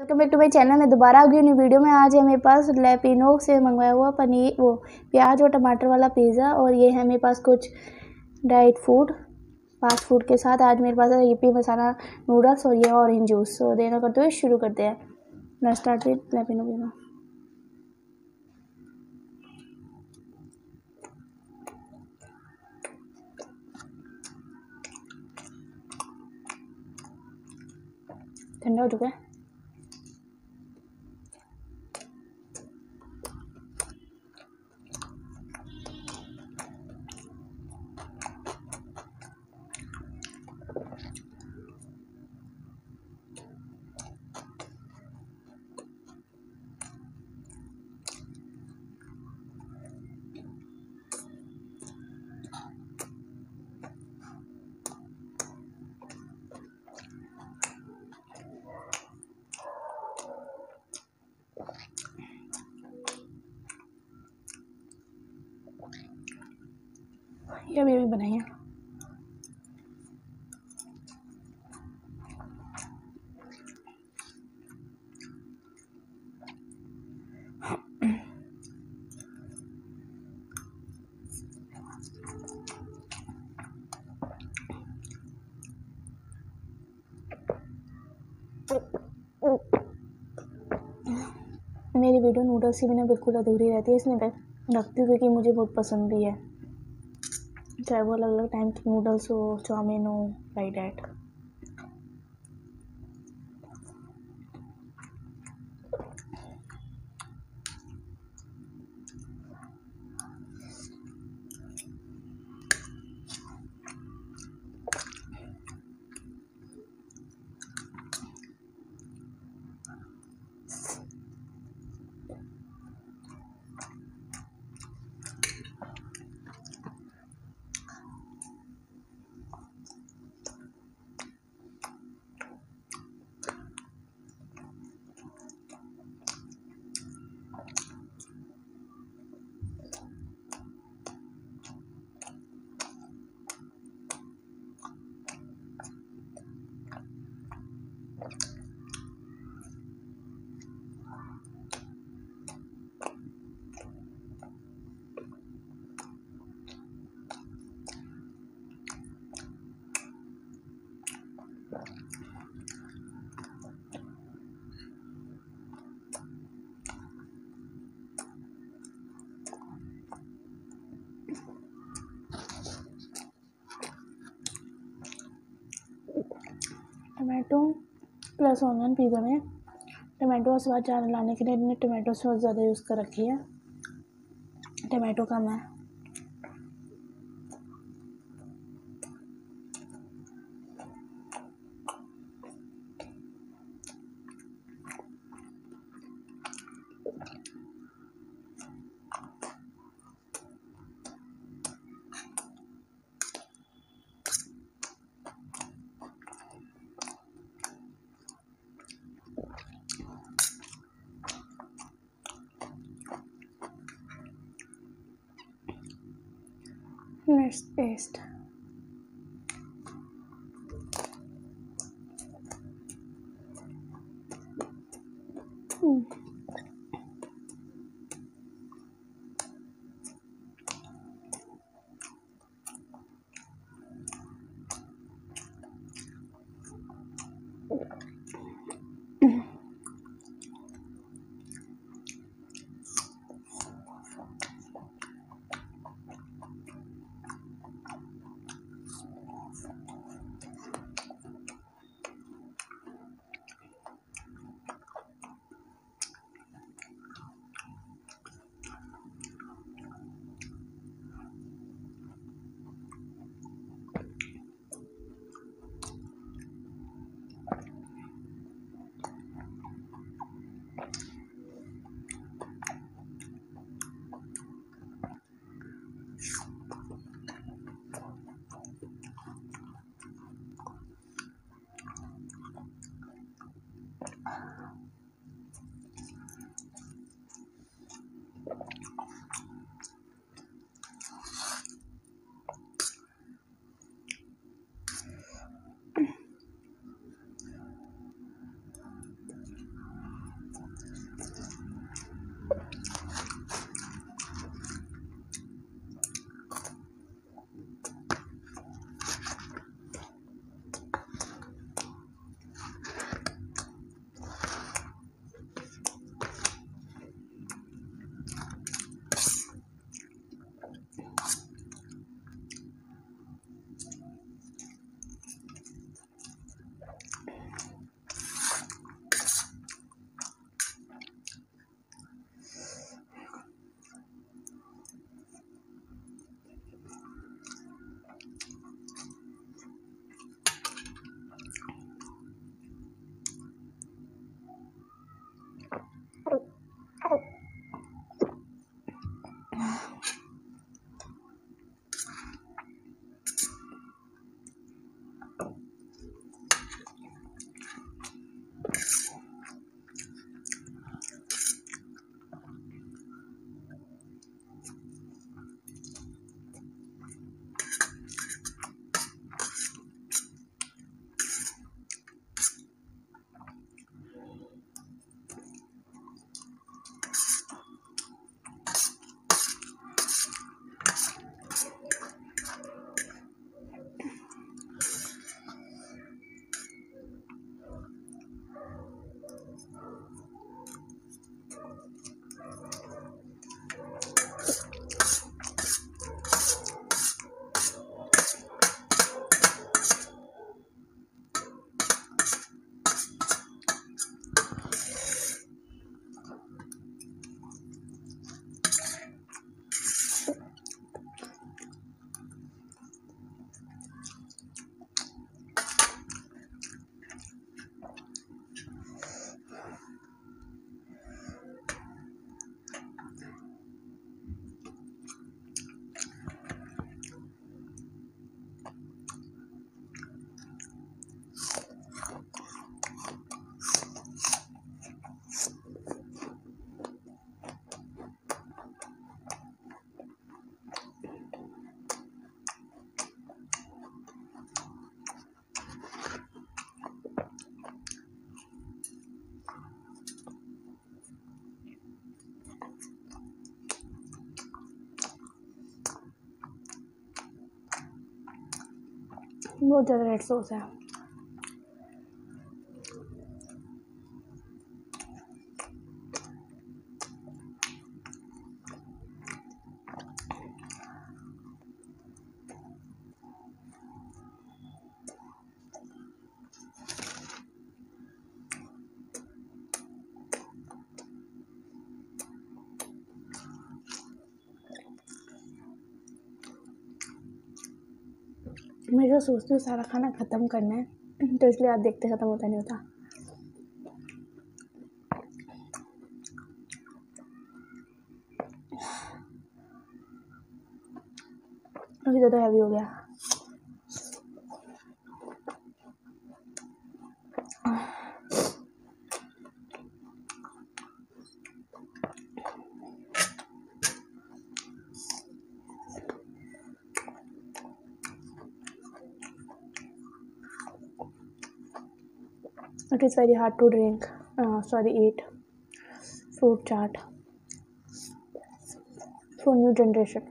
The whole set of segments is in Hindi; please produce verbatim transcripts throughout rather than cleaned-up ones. Welcome back to my channel. मैं दोबारा आ गई न्यू वीडियो में। आज है मेरे पास लैपिनोक्स से मंगवाया हुआ पनीर वो प्याज और टमाटर वाला पिज़्ज़ा, और ये है मेरे पास कुछ डाइट फूड फास्ट फूड के साथ। आज मेरे पास है यूपी मसाला नूडल्स और ये ऑरेंज जूस। तो देना करते हुए शुरू करते हैं। ना स्टार्ट विद लैपिनो बीमा। ठंडा हो चुका है। ये अभी भी बनाइए। मेरी वीडियो नूडल्स की बिना बिल्कुल अधूरी रहती है, इसमें मैं रखती हूँ क्योंकि मुझे बहुत पसंद भी है, चाहे वो अलग अलग टाइम की नूडल्स हो, चाउमीन हो, fried rice. Tomato plus onion pizza में टमाटो का स्वाद ज़्यादा लाने के लिए मैंने टमाटो सॉस ज़्यादा यूज़ कर रखी है। टमाटो कम है। नेक्स्ट पेस्ट बहुत ज़्यादा रेड सॉस है। मैं जो सोचती हूँ सारा खाना ख़त्म करना है, तो इसलिए आप देखते ख़त्म होता नहीं होता। अभी ज़्यादा हैवी हो गया। It is very hard to drink. Uh, sorry, eat fruit chaat for new generation.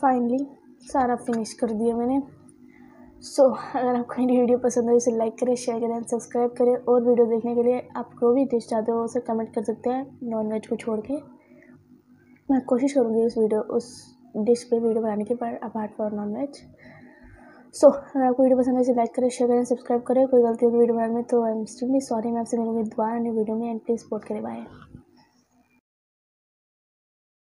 Finally सारा फिनिश कर दिया मैंने। सो so, अगर आपको मेरी वीडियो पसंद हो इसे लाइक करें, शेयर करें, सब्सक्राइब करें। और वीडियो देखने के लिए आप जो भी डिश चाहते हो उसे कमेंट कर सकते हैं, नॉन वेज को छोड़ के। मैं कोशिश करूँगी उस वीडियो उस डिश पे वीडियो बनाने की, पर apart from non veg. So अगर आपको वीडियो पसंद हो इसे लाइक करें, शेयर करें, सब्सक्राइब करें। कोई गलती हो वीडियो बनाने में तो आई एम एक्सट्रीमली सॉरी। मैं आपसे मिलूँगी दोबारा नई वीडियो में, एंड प्लीज़ सपोर्ट करें। बाय।